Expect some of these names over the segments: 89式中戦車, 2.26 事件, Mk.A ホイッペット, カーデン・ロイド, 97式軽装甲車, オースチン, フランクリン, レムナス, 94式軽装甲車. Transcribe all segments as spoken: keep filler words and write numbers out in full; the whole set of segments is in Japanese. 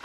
これ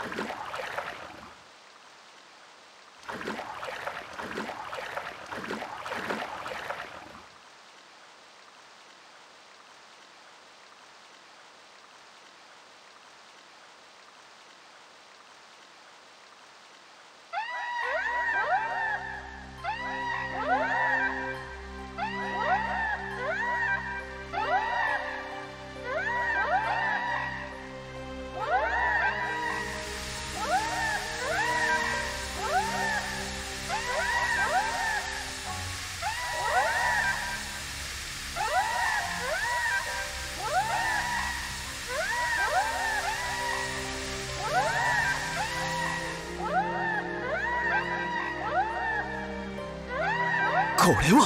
は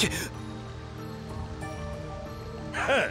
け。はあ。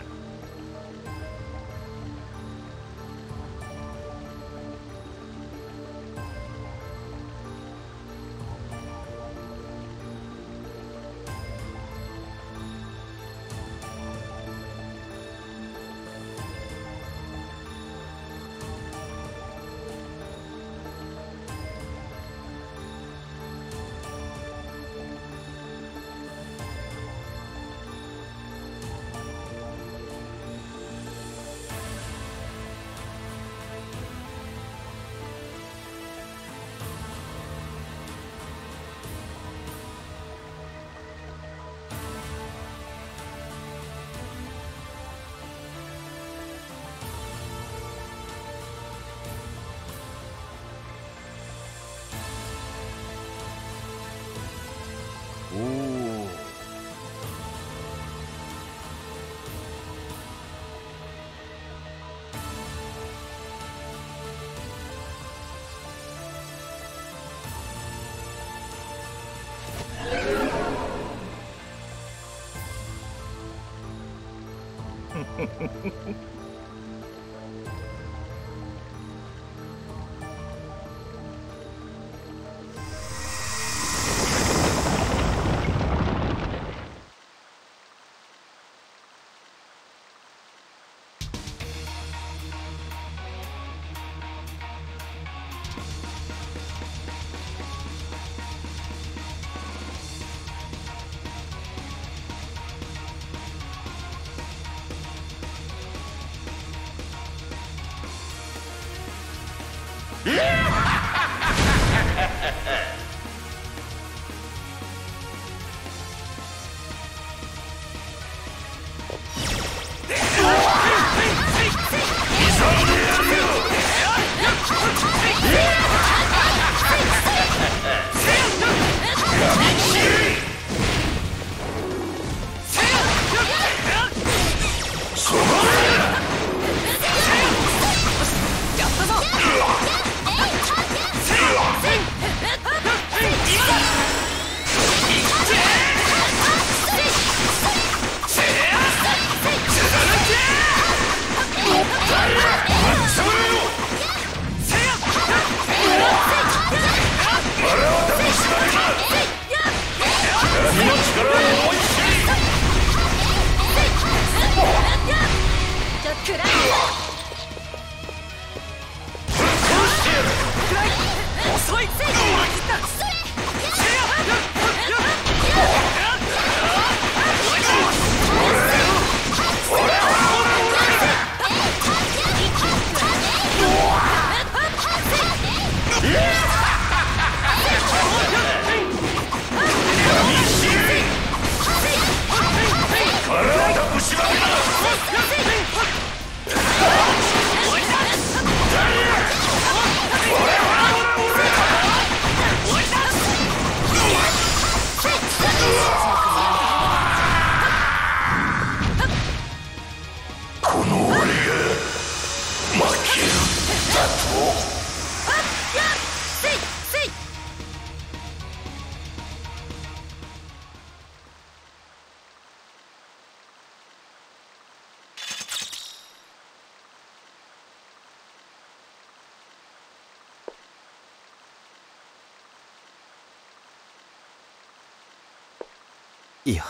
いや。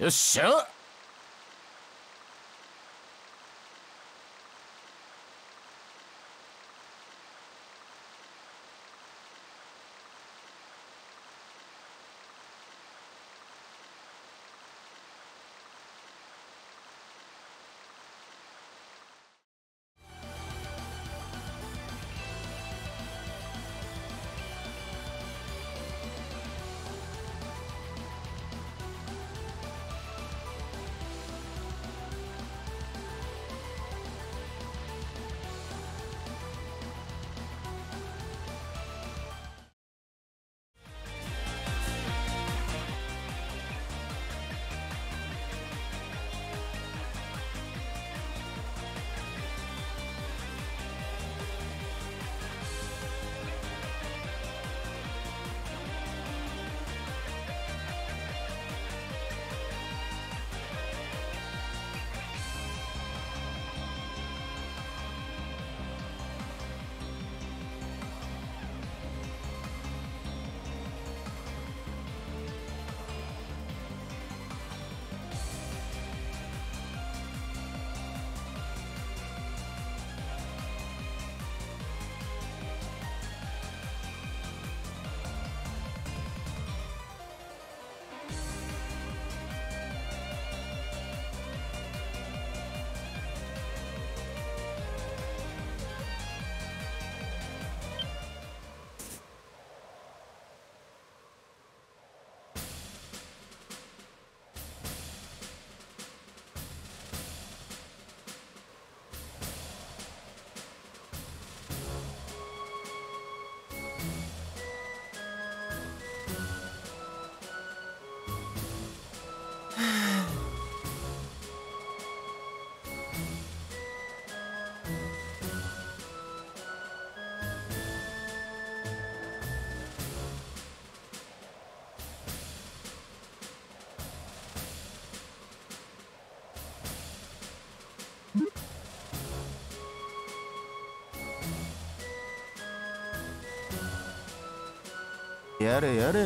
よっしゃ。やれやれ。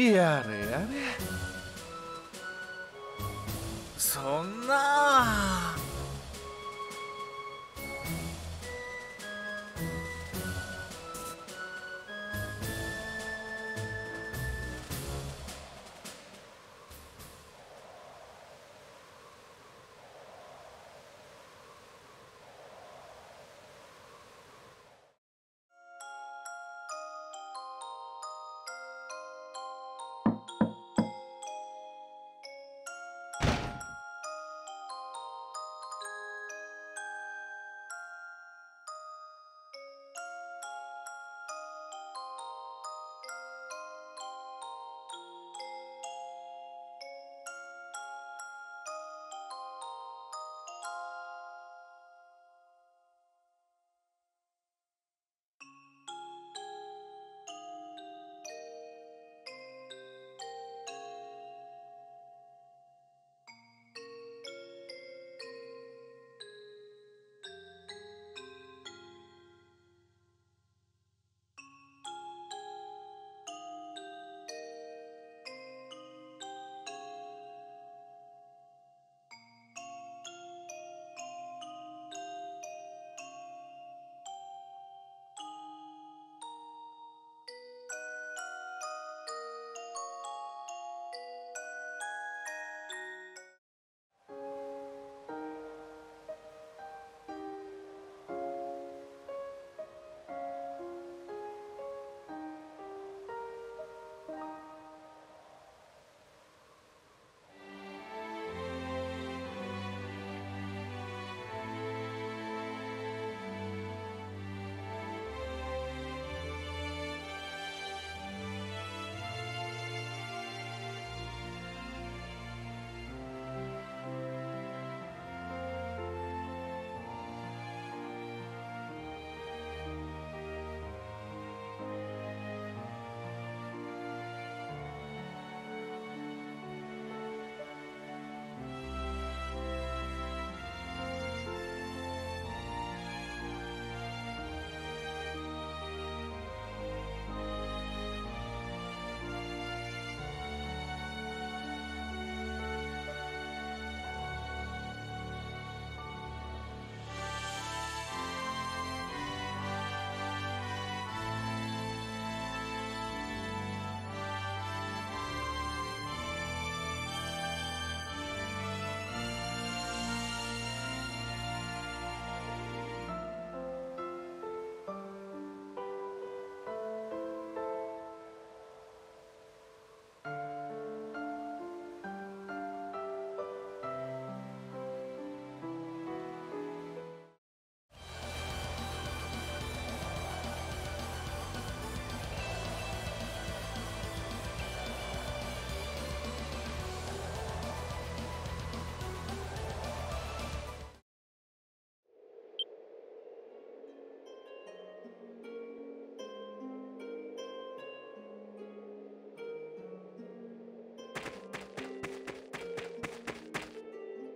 やれやれ。そんな。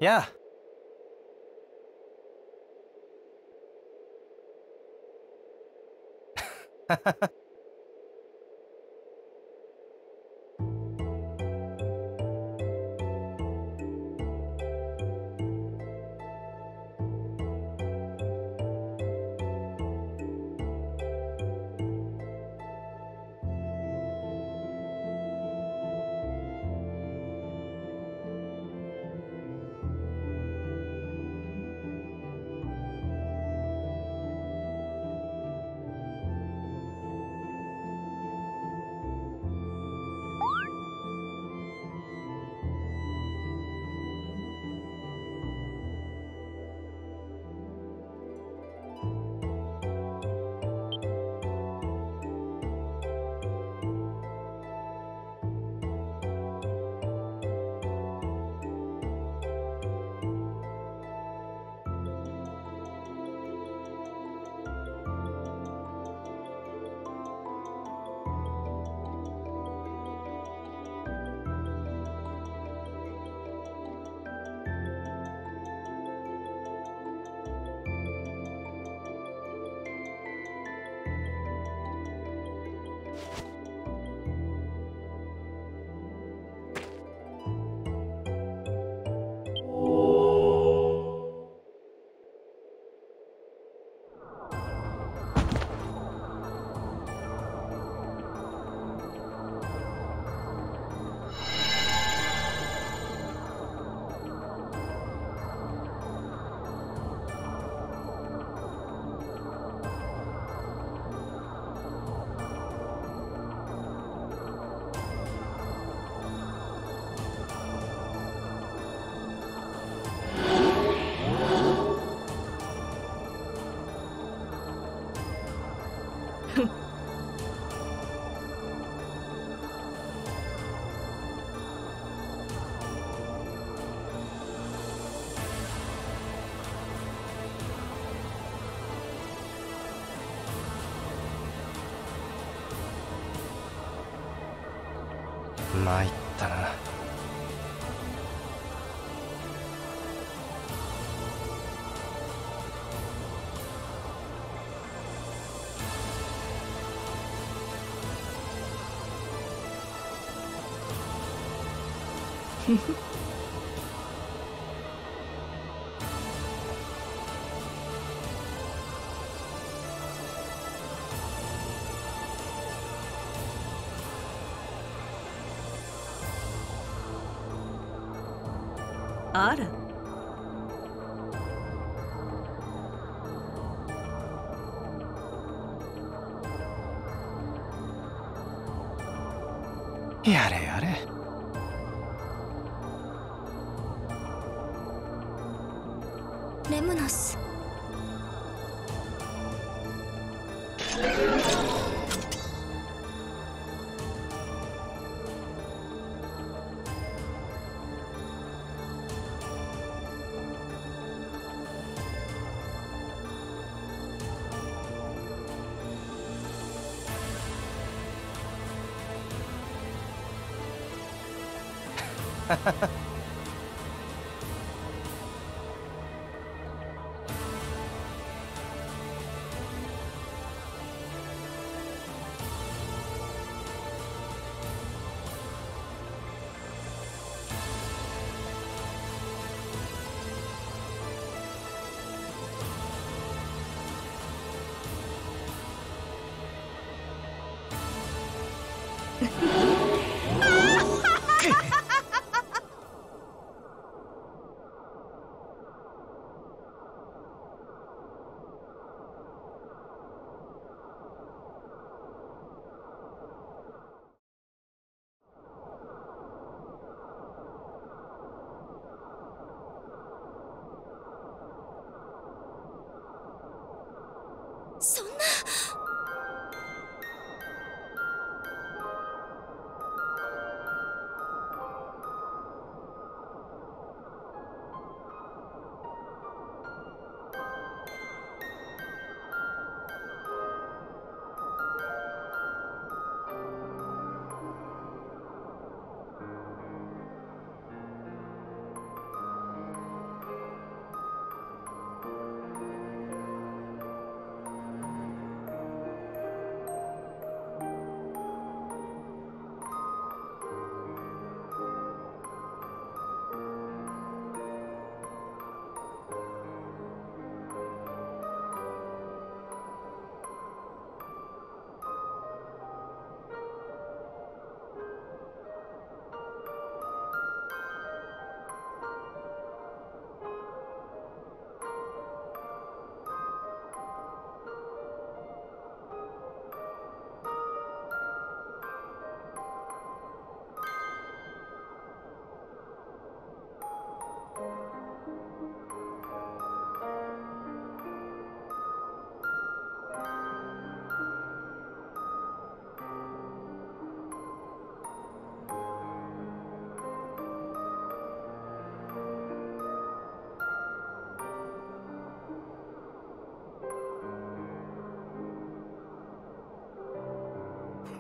Yeah.参ったな。フフ。あら。やれやれ。レムナス。Ha ha ha.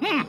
Hmm.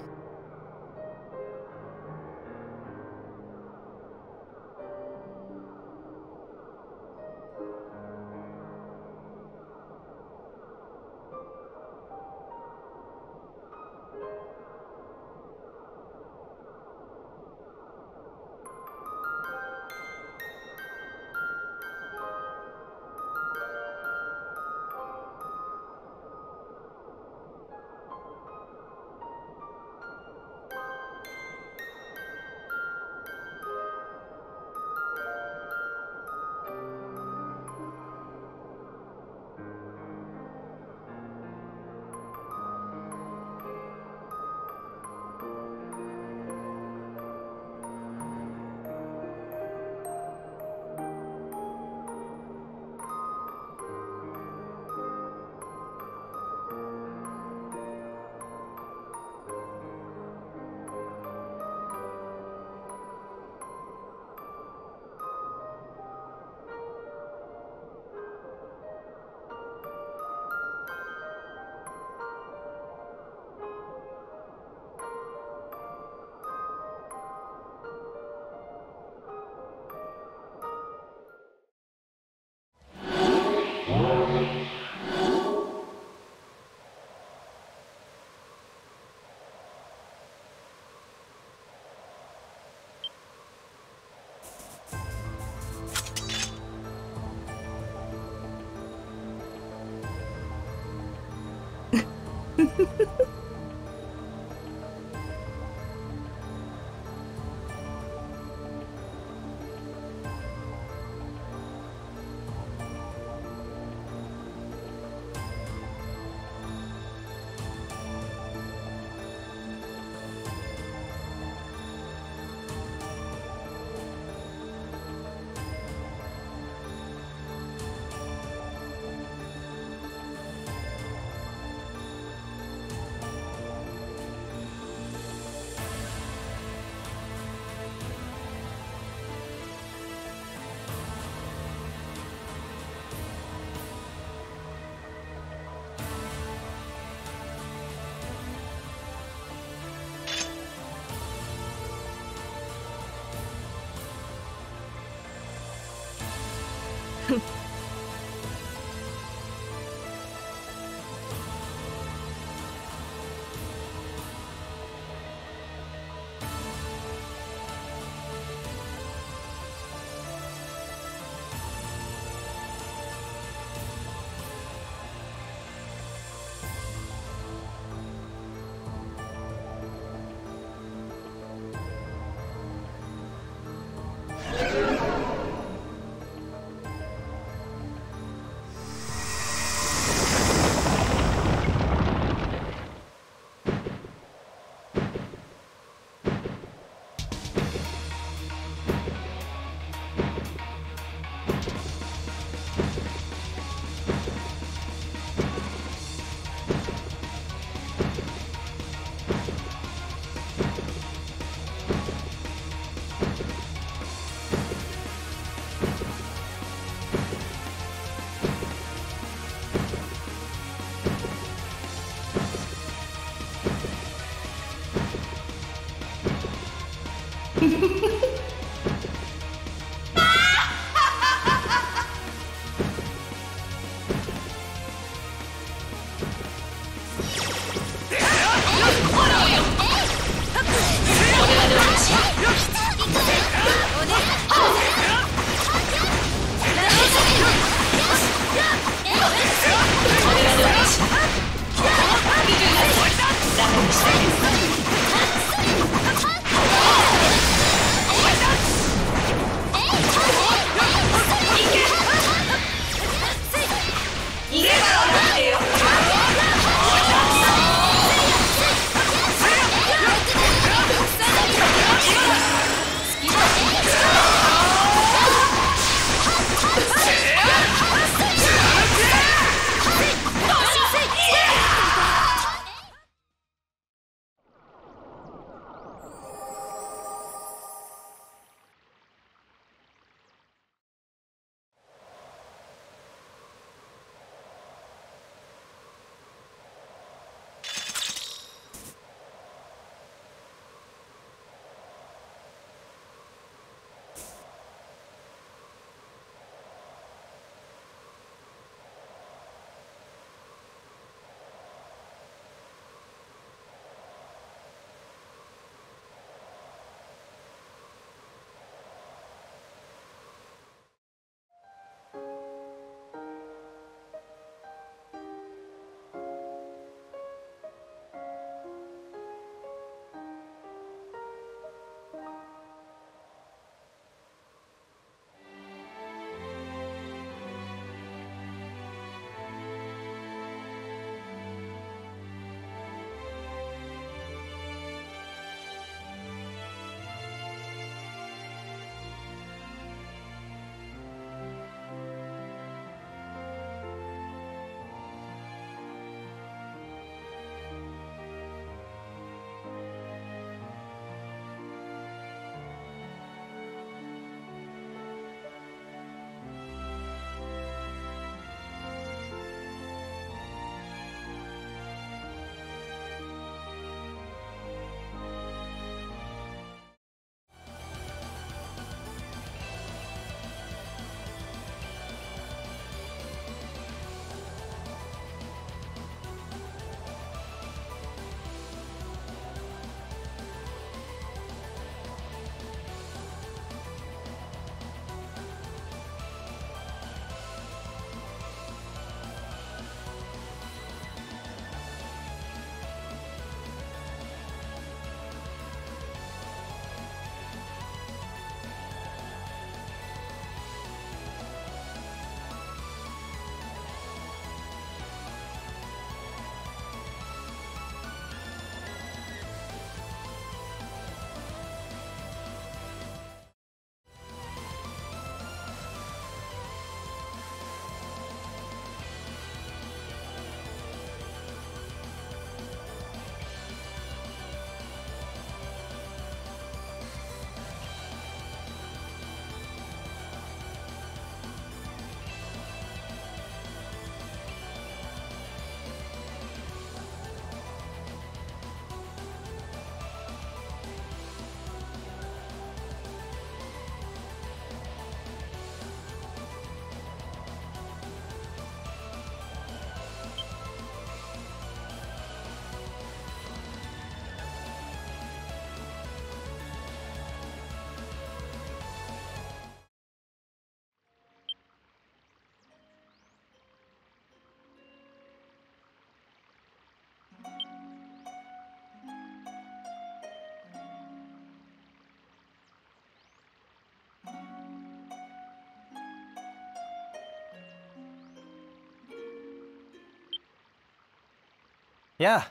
Yeah.